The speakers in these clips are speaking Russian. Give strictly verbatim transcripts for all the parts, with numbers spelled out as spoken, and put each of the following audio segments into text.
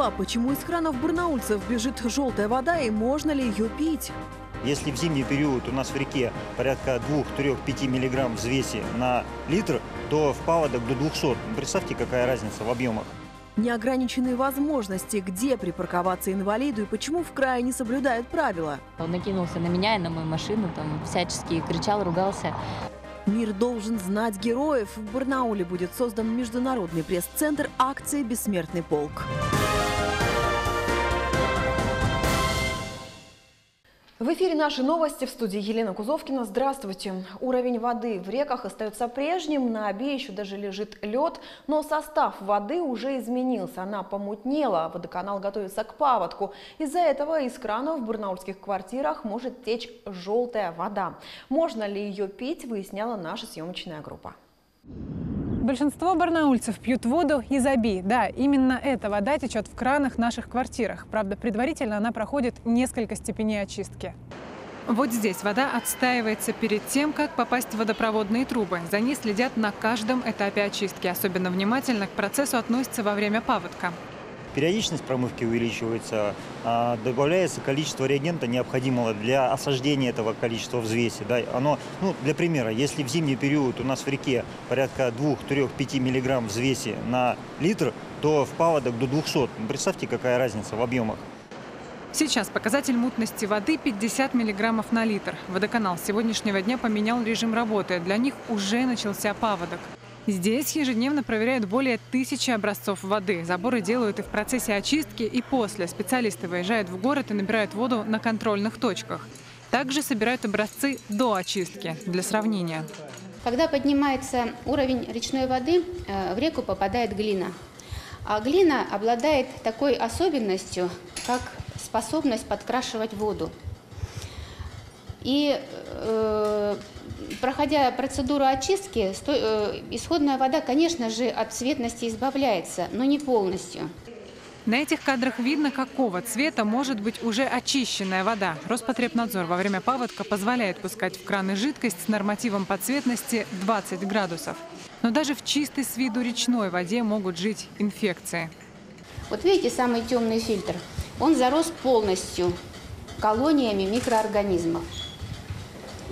поняла, почему из кранов барнаульцев бежит желтая вода и можно ли ее пить. Если в зимний период у нас в реке порядка двух-трёх-пяти миллиграмм взвеси на литр, то в паводок до двухсот. Представьте, какая разница в объемах. Неограниченные возможности, где припарковаться инвалиду и почему в крае не соблюдают правила. Он накинулся на меня и на мою машину, там всячески кричал, ругался. Мир должен знать героев. В Барнауле будет создан международный пресс-центр акции «Бессмертный полк». В эфире наши новости, в студии Елена Кузовкина. Здравствуйте. Уровень воды в реках остается прежним, на Оби еще даже лежит лед, но состав воды уже изменился, она помутнела. Водоканал готовится к паводку. Из-за этого из кранов в барнаульских квартирах может течь желтая вода. Можно ли ее пить, выясняла наша съемочная группа. Большинство барнаульцев пьют воду из Оби. Да, именно эта вода течет в кранах наших квартирах. Правда, предварительно она проходит несколько степеней очистки. Вот здесь вода отстаивается перед тем, как попасть в водопроводные трубы. За ней следят на каждом этапе очистки. Особенно внимательно к процессу относятся во время паводка. Периодичность промывки увеличивается, добавляется количество реагента, необходимого для осаждения этого количества взвеси. Да, оно, ну, для примера, если в зимний период у нас в реке порядка двух-трёх-пяти миллиграмм взвеси на литр, то в паводок до двухсот. Представьте, какая разница в объемах. Сейчас показатель мутности воды пятьдесят миллиграммов на литр. Водоканал с сегодняшнего дня поменял режим работы. Для них уже начался паводок. Здесь ежедневно проверяют более тысячи образцов воды. Заборы делают и в процессе очистки, и после. Специалисты выезжают в город и набирают воду на контрольных точках. Также собирают образцы до очистки для сравнения. Когда поднимается уровень речной воды, в реку попадает глина. А глина обладает такой особенностью, как способность подкрашивать воду. И... Э Проходя процедуру очистки, исходная вода, конечно же, от цветности избавляется, но не полностью. На этих кадрах видно, какого цвета может быть уже очищенная вода. Роспотребнадзор во время паводка позволяет пускать в краны жидкость с нормативом по цветности двадцать градусов. Но даже в чистой с виду речной воде могут жить инфекции. Вот видите, самый темный фильтр. Он зарос полностью колониями микроорганизмов.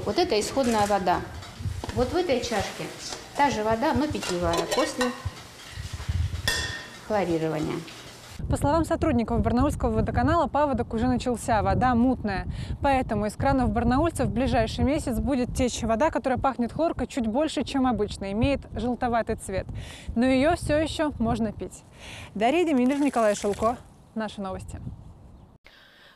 Вот это исходная вода. Вот в этой чашке та же вода, но питьевая, после хлорирования. По словам сотрудников барнаульского водоканала, паводок уже начался, вода мутная. Поэтому из кранов барнаульцев в ближайший месяц будет течь вода, которая пахнет хлоркой чуть больше, чем обычно, имеет желтоватый цвет. Но ее все еще можно пить. Дарья Демидова, Николай Шелко. Наши новости.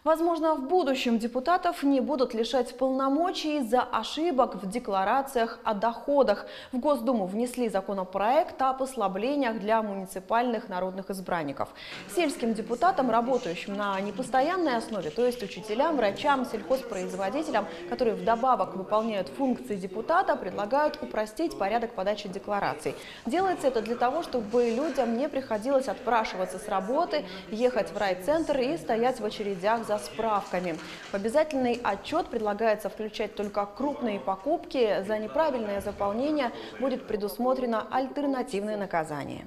Возможно, в будущем депутатов не будут лишать полномочий из-за ошибок в декларациях о доходах. В Госдуму внесли законопроект о послаблениях для муниципальных народных избранников. Сельским депутатам, работающим на непостоянной основе, то есть учителям, врачам, сельхозпроизводителям, которые вдобавок выполняют функции депутата, предлагают упростить порядок подачи деклараций. Делается это для того, чтобы людям не приходилось отпрашиваться с работы, ехать в райцентр и стоять в очередях за справками. В обязательный отчет предлагается включать только крупные покупки. За неправильное заполнение будет предусмотрено альтернативное наказание.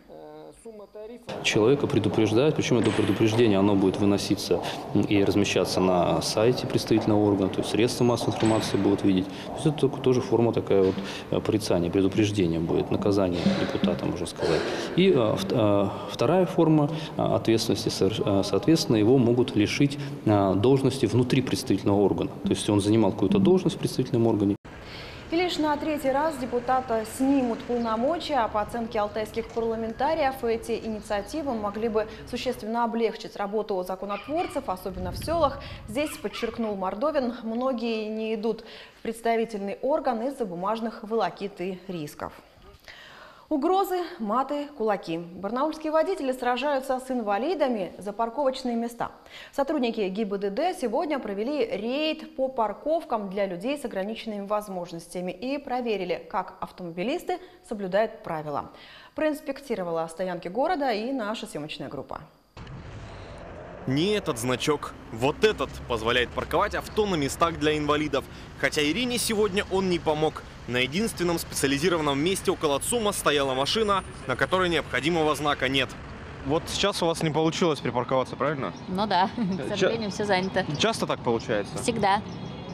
Человека предупреждают, причем это предупреждение, оно будет выноситься и размещаться на сайте представительного органа, то есть средства массовой информации будут видеть. То есть это тоже форма такая вот порицания, предупреждения будет, наказание депутата, можно сказать. И вторая форма ответственности, соответственно, его могут лишить должности внутри представительного органа. То есть он занимал какую-то должность в представительном органе. И лишь на третий раз депутата снимут полномочия, а по оценке алтайских парламентариев эти инициативы могли бы существенно облегчить работу законотворцев, особенно в селах. Здесь, подчеркнул Мордовин, многие не идут в представительный орган из-за бумажных волокит и рисков. Угрозы, маты, кулаки. Барнаульские водители сражаются с инвалидами за парковочные места. Сотрудники ГИБДД сегодня провели рейд по парковкам для людей с ограниченными возможностями и проверили, как автомобилисты соблюдают правила. Проинспектировала стоянки города и наша съемочная группа. Не этот значок, вот этот позволяет парковать авто на местах для инвалидов. Хотя Ирине сегодня он не помог. На единственном специализированном месте около ЦУМа стояла машина, на которой необходимого знака нет. Вот сейчас у вас не получилось припарковаться, правильно? Ну да, к сожалению, все занято. Часто так получается? Всегда.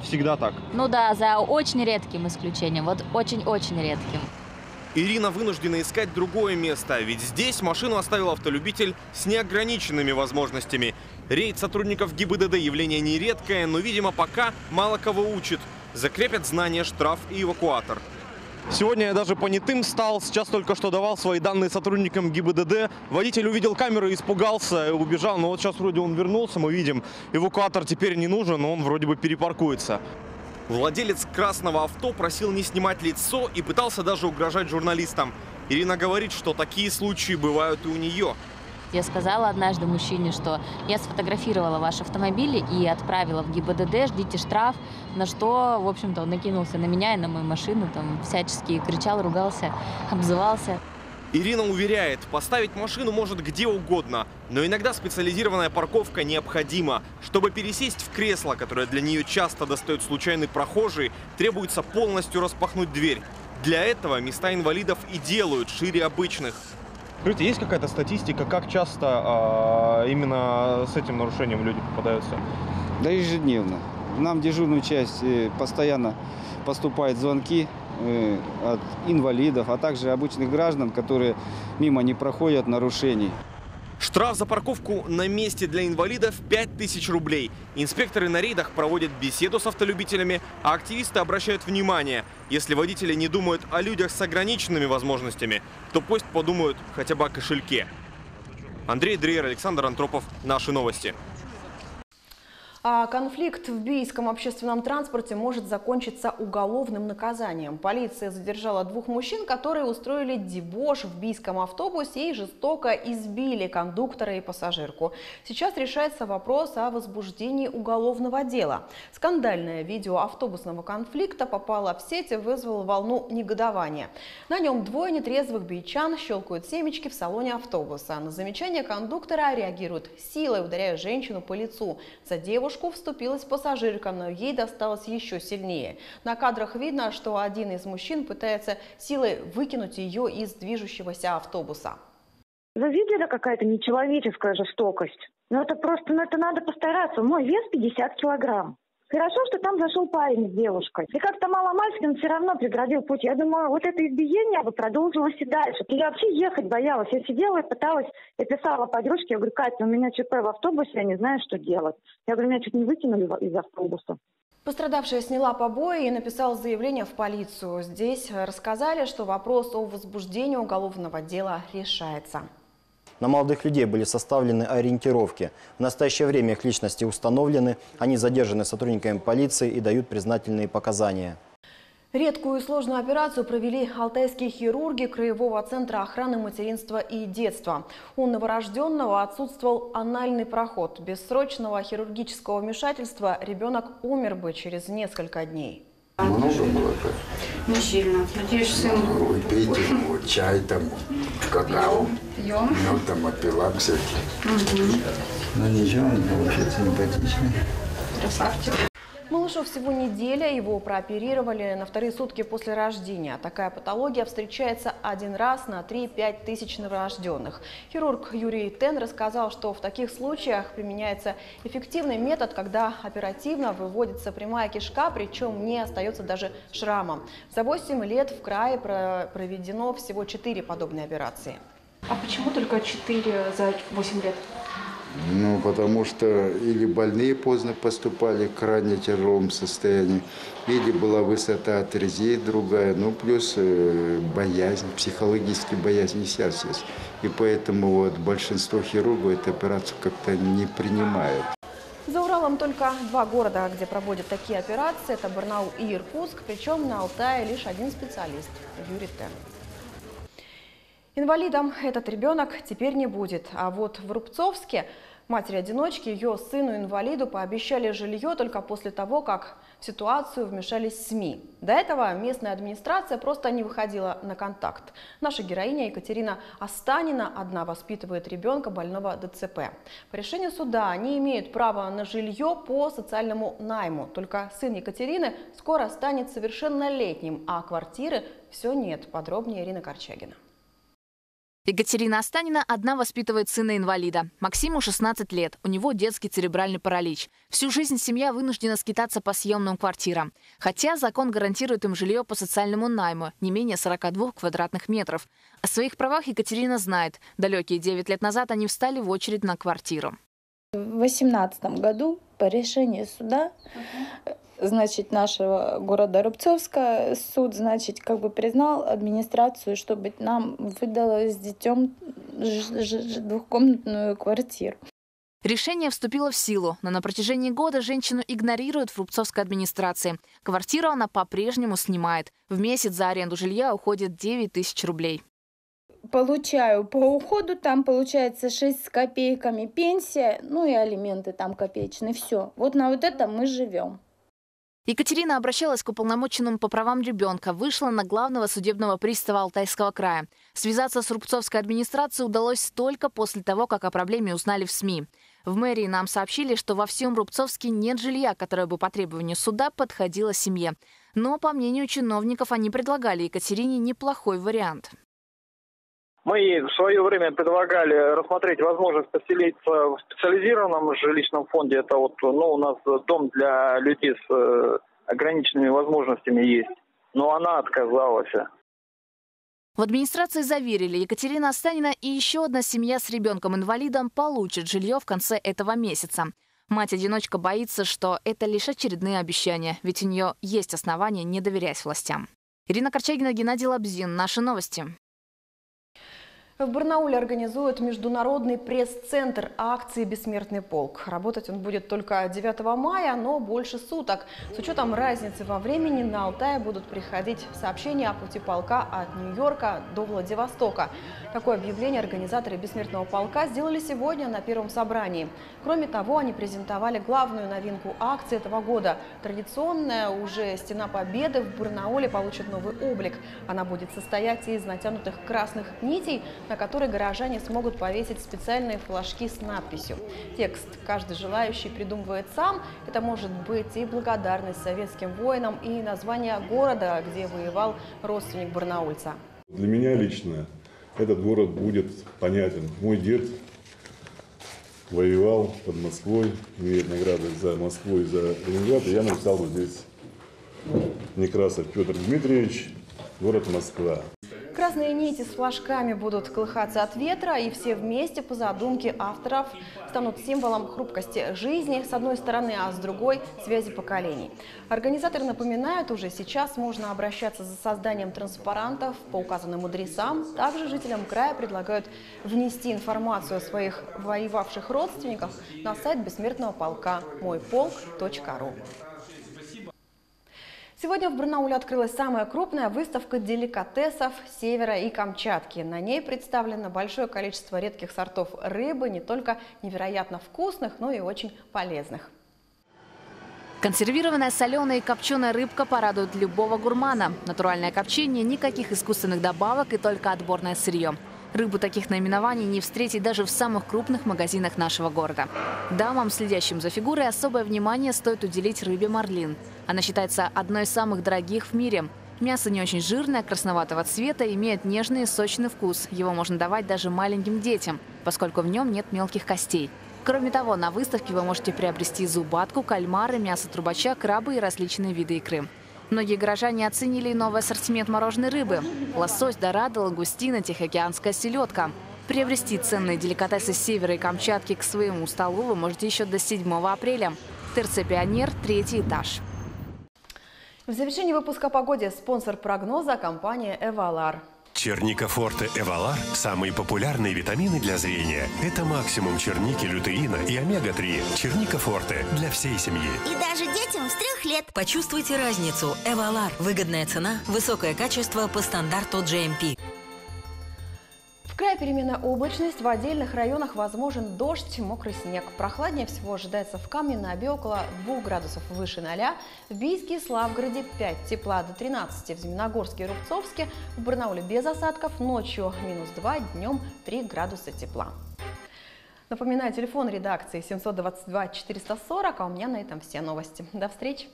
Всегда так? Ну да, за очень редким исключением, вот очень-очень редким. Ирина вынуждена искать другое место, ведь здесь машину оставил автолюбитель с неограниченными возможностями. Рейд сотрудников ГИБДД явление нередкое, но, видимо, пока мало кого учит. Закрепят знания, штраф и эвакуатор. Сегодня я даже понятым стал. Сейчас только что давал свои данные сотрудникам ГИБДД. Водитель увидел камеры, испугался, убежал. Но вот сейчас вроде он вернулся, мы видим. Эвакуатор теперь не нужен, он вроде бы перепаркуется. Владелец красного авто просил не снимать лицо и пытался даже угрожать журналистам. Ирина говорит, что такие случаи бывают и у нее. Я сказала однажды мужчине, что я сфотографировала ваш автомобиль и отправила в ГИБДД, ждите штраф, на что, в общем-то, он накинулся на меня и на мою машину, там всячески кричал, ругался, обзывался. Ирина уверяет, поставить машину может где угодно, но иногда специализированная парковка необходима. Чтобы пересесть в кресло, которое для нее часто достает случайный прохожий, требуется полностью распахнуть дверь. Для этого места инвалидов и делают шире обычных. Скажите, есть какая-то статистика, как часто а, именно с этим нарушением люди попадаются? Да ежедневно. Нам в дежурную часть постоянно поступают звонки от инвалидов, а также обычных граждан, которые мимо не проходят нарушений. Штраф за парковку на месте для инвалидов пять тысяч рублей. Инспекторы на рейдах проводят беседу с автолюбителями, а активисты обращают внимание. Если водители не думают о людях с ограниченными возможностями, то пусть подумают хотя бы о кошельке. Андрей Дреер, Александр Антропов. Наши новости. Конфликт в бийском общественном транспорте может закончиться уголовным наказанием. Полиция задержала двух мужчин, которые устроили дебош в бийском автобусе и жестоко избили кондуктора и пассажирку. Сейчас решается вопрос о возбуждении уголовного дела. Скандальное видео автобусного конфликта попало в сеть и вызвало волну негодования. На нем двое нетрезвых бийчан щелкают семечки в салоне автобуса. На замечание кондуктора реагируют силой, ударяя женщину по лицу. За девушку вступилась пассажирка, но ей досталось еще сильнее. На кадрах видно, что один из мужчин пытается силой выкинуть ее из движущегося автобуса. Вы видели, какая-то нечеловеческая жестокость? Ну это просто, ну это надо постараться. Мой вес пятьдесят килограмм. Хорошо, что там зашел парень с девушкой. И как-то маломальски он все равно преградил путь. Я думаю, вот это избиение бы продолжилось и дальше. И я вообще ехать боялась. Я сидела и пыталась, я писала подружке, я говорю, Катя, у меня ЧП в автобусе, я не знаю, что делать. Я говорю, меня чуть не выкинули из автобуса. Пострадавшая сняла побои и написала заявление в полицию. Здесь рассказали, что вопрос о возбуждении уголовного дела решается. На молодых людей были составлены ориентировки. В настоящее время их личности установлены, они задержаны сотрудниками полиции и дают признательные показания. Редкую и сложную операцию провели алтайские хирурги Краевого центра охраны материнства и детства. У новорожденного отсутствовал анальный проход. Без срочного хирургического вмешательства ребенок умер бы через несколько дней. Много было? Не сильно. Надеюсь, сын. Ой, пейте чай, там, какао. Пьем. Ну, там, опила всякие. Угу. Но ничего, он получается симпатичный. Красавчик. Малышу всего неделя, его прооперировали на вторые сутки после рождения. Такая патология встречается один раз на три-пять тысяч новорожденных. Хирург Юрий Тен рассказал, что в таких случаях применяется эффективный метод, когда оперативно выводится прямая кишка, причем не остается даже шрама. За восемь лет в крае проведено всего четыре подобные операции. А почему только четыре за восемь лет? Ну, потому что или больные поздно поступали в крайне тяжелом состоянии, или была высота отрезей другая, ну, плюс боязнь, психологическая боязнь сейчас есть. И поэтому вот большинство хирургов эту операцию как-то не принимают. За Уралом только два города, где проводят такие операции. Это Барнаул и Иркутск, причем на Алтае лишь один специалист – Юрий Тен. Инвалидом этот ребенок теперь не будет. А вот в Рубцовске матери-одиночке, ее сыну-инвалиду пообещали жилье только после того, как в ситуацию вмешались СМИ. До этого местная администрация просто не выходила на контакт. Наша героиня Екатерина Останина одна воспитывает ребенка, больного ДЦП. По решению суда они имеют право на жилье по социальному найму. Только сын Екатерины скоро станет совершеннолетним, а квартиры все нет. Подробнее Ирина Корчагина. Екатерина Останина одна воспитывает сына-инвалида. Максиму шестнадцать лет. У него детский церебральный паралич. Всю жизнь семья вынуждена скитаться по съемным квартирам. Хотя закон гарантирует им жилье по социальному найму, не менее сорока двух квадратных метров. О своих правах Екатерина знает. Далекие девять лет назад они встали в очередь на квартиру. В две тысячи восемнадцатом году по решению суда... Uh-huh. Значит, нашего города Рубцовска суд, значит, как бы признал администрацию, чтобы нам выдала с детем двухкомнатную квартиру. Решение вступило в силу, но на протяжении года женщину игнорируют в Рубцовской администрации. Квартиру она по-прежнему снимает. В месяц за аренду жилья уходит девять тысяч рублей. Получаю по уходу, там получается шесть с копейками пенсия, ну и алименты там копеечные, все. Вот на вот этом мы живем. Екатерина обращалась к уполномоченному по правам ребенка, вышла на главного судебного пристава Алтайского края. Связаться с Рубцовской администрацией удалось только после того, как о проблеме узнали в СМИ. В мэрии нам сообщили, что во всем Рубцовске нет жилья, которое бы по требованию суда подходило семье. Но, по мнению чиновников, они предлагали Екатерине неплохой вариант. Мы в свое время предлагали рассмотреть возможность поселиться в специализированном жилищном фонде. Это вот, ну, у нас дом для людей с ограниченными возможностями есть. Но она отказалась. В администрации заверили, Екатерина Останина и еще одна семья с ребенком-инвалидом получит жилье в конце этого месяца. Мать-одиночка боится, что это лишь очередные обещания, ведь у нее есть основания не доверять властям. Ирина Корчагина, Геннадий Лобзин. Наши новости. В Барнауле организуют международный пресс-центр акции «Бессмертный полк». Работать он будет только девятого мая, но больше суток. С учетом разницы во времени на Алтай будут приходить сообщения о пути полка от Нью-Йорка до Владивостока. Такое объявление организаторы «Бессмертного полка» сделали сегодня на первом собрании. Кроме того, они презентовали главную новинку акции этого года. Традиционная уже «Стена Победы» в Барнауле получит новый облик. Она будет состоять из натянутых красных нитей, на которой горожане смогут повесить специальные флажки с надписью. Текст каждый желающий придумывает сам. Это может быть и благодарность советским воинам, и название города, где воевал родственник барнаульца. Для меня лично этот город будет понятен. Мой дед воевал под Москвой, имеет награды за Москву и за Ленинград. И я написал вот здесь Некрасов Петр Дмитриевич, город Москва. Красные нити с флажками будут колыхаться от ветра, и все вместе, по задумке авторов, станут символом хрупкости жизни с одной стороны, а с другой – связи поколений. Организаторы напоминают, уже сейчас можно обращаться за созданием транспарантов по указанным адресам. Также жителям края предлагают внести информацию о своих воевавших родственниках на сайт Бессмертного полка мой полк точка ру. Сегодня в Барнауле открылась самая крупная выставка деликатесов Севера и Камчатки. На ней представлено большое количество редких сортов рыбы, не только невероятно вкусных, но и очень полезных. Консервированная соленая и копченая рыбка порадует любого гурмана. Натуральное копчение, никаких искусственных добавок и только отборное сырье. Рыбу таких наименований не встретить даже в самых крупных магазинах нашего города. Дамам, следящим за фигурой, особое внимание стоит уделить рыбе марлин. Она считается одной из самых дорогих в мире. Мясо не очень жирное, красноватого цвета, имеет нежный и сочный вкус. Его можно давать даже маленьким детям, поскольку в нем нет мелких костей. Кроме того, на выставке вы можете приобрести зубатку, кальмары, мясо трубача, крабы и различные виды икры. Многие горожане оценили новый ассортимент мороженой рыбы. Лосось, дорадо, лагустина, тихоокеанская селедка. Приобрести ценные деликатесы Севера и Камчатки к своему столу вы можете еще до седьмого апреля. ТРЦ-пионер, третий этаж. В завершении выпуска о погоде спонсор прогноза – компания «Эвалар». Черника Форте «Эвалар» – самые популярные витамины для зрения. Это максимум черники, лютеина и омега три. Черника Форте для всей семьи. И даже детям с трех лет. Почувствуйте разницу. «Эвалар» – выгодная цена, высокое качество по стандарту джи эм пи. В крае переменная облачность. В отдельных районах возможен дождь, мокрый снег. Прохладнее всего ожидается в Камне-на-Оби около двух градусов выше ноля, в Бийске и Славгороде пять, тепла до тринадцати, в Змеиногорске и Рубцовске, в Барнауле без осадков, ночью минус два, днем три градуса тепла. Напоминаю, телефон редакции семь два два четыре сорок, а у меня на этом все новости. До встречи!